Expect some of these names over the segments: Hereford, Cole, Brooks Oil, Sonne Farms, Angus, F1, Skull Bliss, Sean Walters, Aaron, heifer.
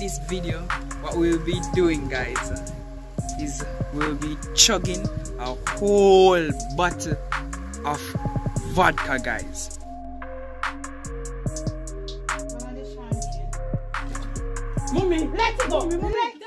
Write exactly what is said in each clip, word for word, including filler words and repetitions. this video, what we'll be doing, guys, is we'll be chugging a whole bottle of vodka, guys. Mommy, let's go. Mommy, let's go.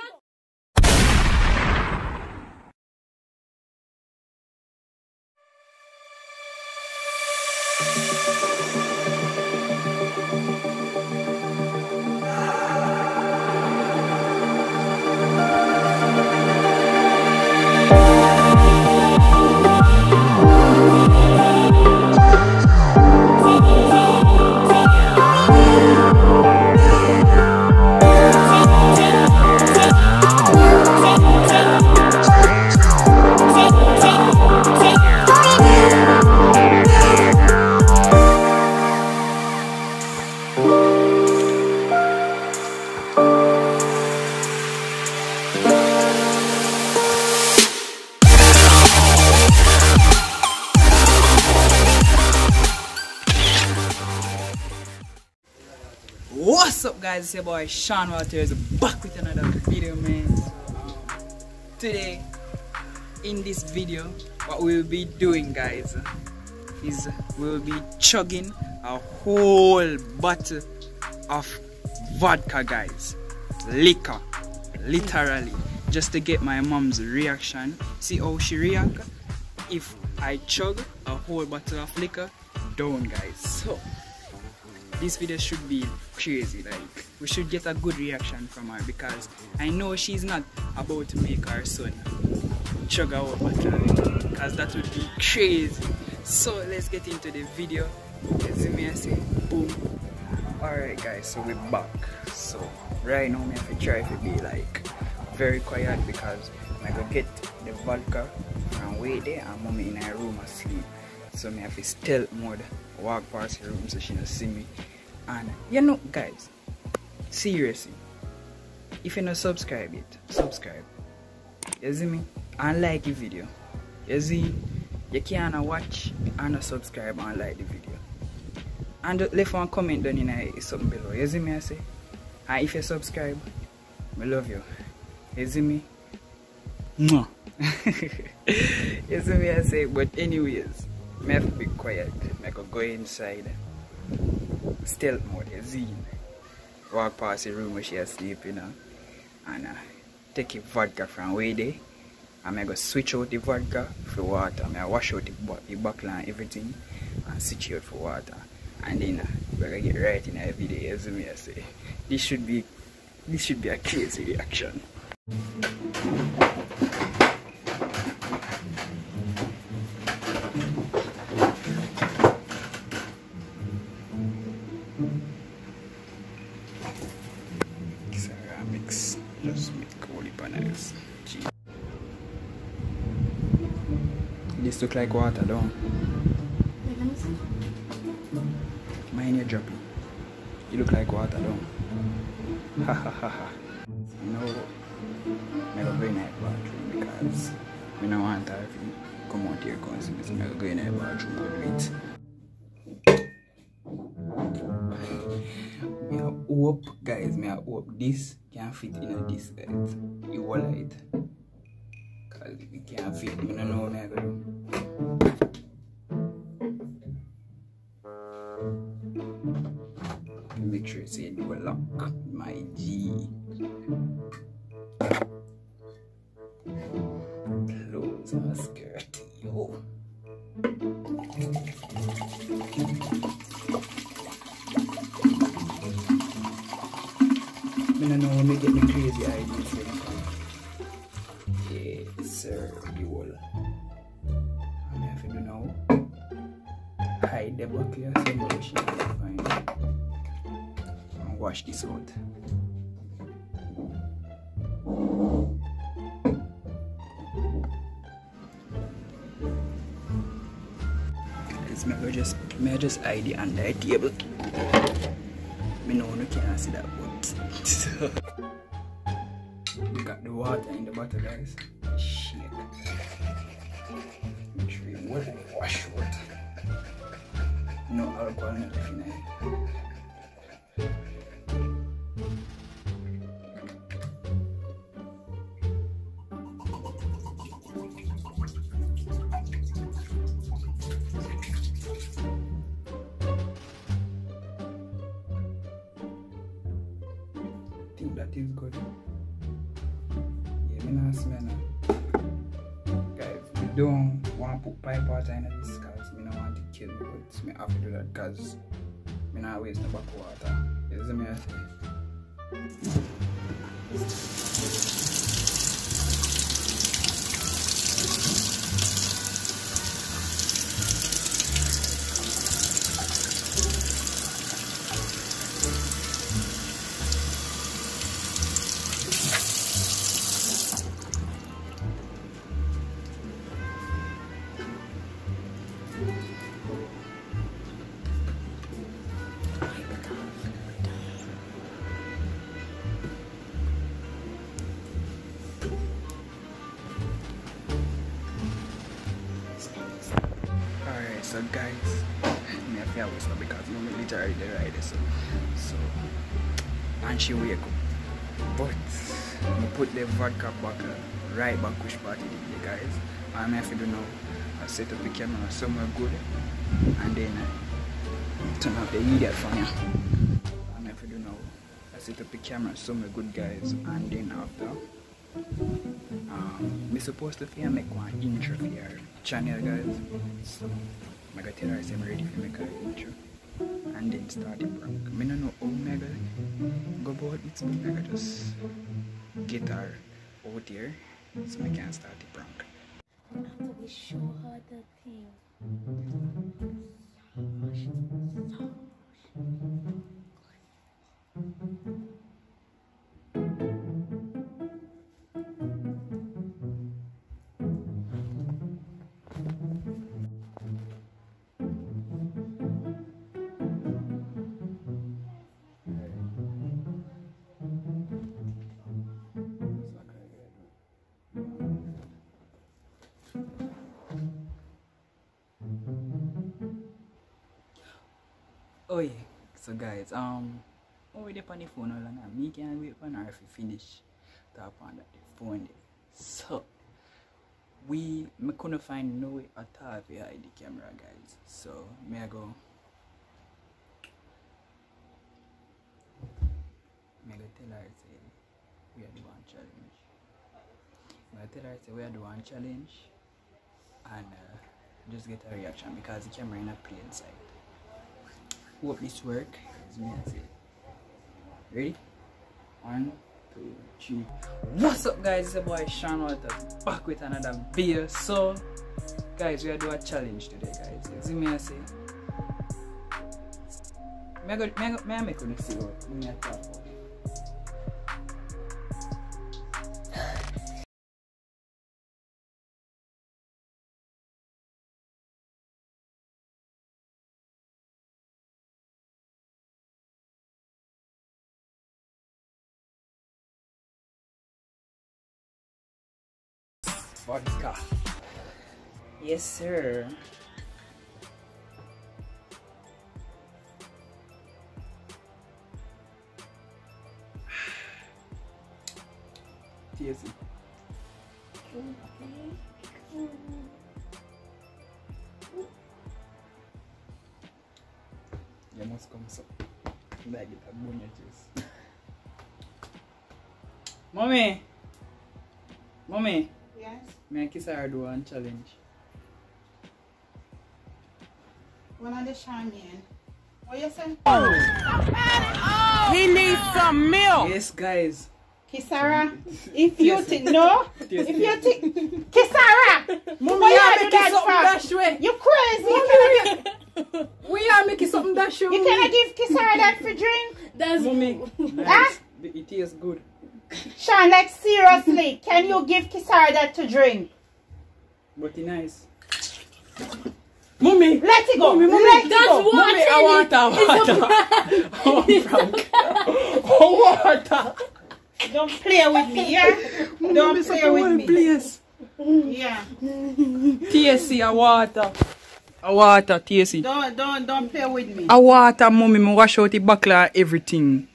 What's up, guys? It's your boy Sean Walters back with another video, man. Um, today, in this video, what we'll be doing, guys, is we'll be chugging a whole bottle of vodka, guys. Liquor, literally, just to get my mom's reaction. See how she reacts if I chug a whole bottle of liquor down, guys. So this video should be crazy. Like, we should get a good reaction from her, because I know she's not about to make her son chug our bottle, because that would be crazy. So let's get into the video. Let's see me and say boom. Alright, guys, so we're back. So right now I have to try to be like very quiet, because I go get the vodka and wait there, and mommy in her room asleep. So I have to stealth mode, walk past her room so she don't see me. And you know, guys, seriously, if you don't subscribe yet, subscribe, you see me, and like the video. You see, you can watch and subscribe and like the video, and leave one comment down in the something below, you see me, I say. And if you subscribe, I love you, you see me. No. You see me, I say. But anyways, I have to be quiet. I can go inside stealth mode, you see, walk past the room where she asleep, you know, and uh, take a vodka from way there, and I go switch out the vodka for water. I wash out the, the bottle and everything, and switch out for water, and then uh, we're gonna get right in every day, you see me, I say. This should be, this should be a crazy reaction. Just make holy panels. Jeez. This look like water, don't? Wait, let me see. Mine you're dropping. You look like water, don't? Ha ha ha ha. You know, I'm going to go in that bathroom, because we don't want her to come out here and see me. So I'm going to go in that bathroom and do it. Hope, guys, may I hope this can fit in a this light. You will light. Cause it can't fit, you don't know what I'm gonna do. Make sure it's a dual lock, my G. Close my skirt, yo. I don't know when we get the crazy ideas here. Yes, sir, you will. I'm happy to know. Hide the bucket or some washing. And wash this out. Let's make her just, make her just hide it under the table. I know you can't see that, but we got the water in the bottle, guys. Shit. Make sure you wash it. Wash it. No alcohol, nothing. think that is good. Yeah, me smell now. Guys, we don't want to put pipe water in this because me don't want to kill me, but me have to do that because me not waste no back water. You see me? So guys, me I feel was not because no me literally the rider so so and she wake up. But me put the vodka back right back which party did you guys. And I feel do now I set up the camera somewhere good and then I turn off the idiot for me. And I feel do now I set up the camera somewhere good guys and then after um me supposed to feel make one intro for your channel guys. So I got here, I said I'm ready to make an intro and then start the prank. I don't know how Mega go about it, but Mega just get her out here so I can start the prank. After we show her the thing, so much, so much good. Oh yeah, so guys, um, over there on the phone all along, me can't wait for her if we finish tap on that the phone there. So, we, me couldn't find no way at all to hide the camera guys, so, me I go, me I go tell her say, we are the one challenge, me I tell her say, we are the one challenge, and uh, just get a reaction because the camera in a plain sight. Hope this work is me and say. Ready? One, two, three. What's up guys? It's your boy Sean Walters back with another video. So guys, we are doing a challenge today guys. It's me and say. May I go, may I, go, may I make a see what me and talk about. Vodka. Yes, sir. T S E. You must come so. Like it, I'm going to juice. Mommy! Mommy! Yes. May I kiss her do one challenge? One of the Charmian. What you say? Oh. Oh. He needs some milk. Yes, guys. Kisara, if you think no, if you think Kisara, Mummy, you are making something dash way. You crazy? You we are making something dash way. You cannot give Kisara that for drink. That's Mummy. Huh? It tastes good. Sean, like seriously, can you give Kisara that to drink? But it's nice. Mummy, let it go. Mummy, Mummy, let that's it go. Water. Mummy, I want water. I want water. Don't play with me, yeah? Don't Mummy, play so with me. Place. Yeah. T S C, I water. I water, T S C. Don't, don't, don't play with me. I water, Mummy. I wash out the backla, everything.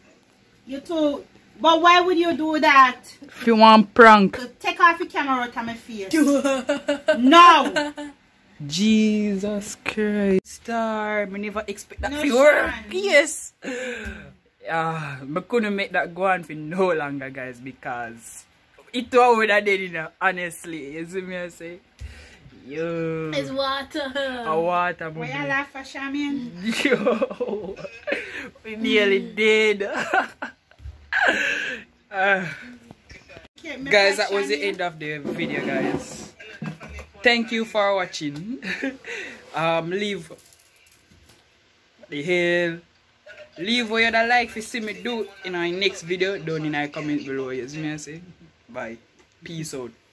You too. But why would you do that? If you want prank. So take off your camera out of my face. No! Jesus Christ. Star, I never expect that no, to work. Yes. Ah, I couldn't make that go on for no longer, guys, because it was that day, you know, honestly. You see me, I say? Yo. It's water. A water, boy. Why you laugh for shaman? Yo. We nearly did. uh, guys, that was the end of the video, guys. Thank you for watching. um, leave the hell. Leave what you da like if you see me do in our next video down in our comment below. You see me, I say? Bye. Peace out.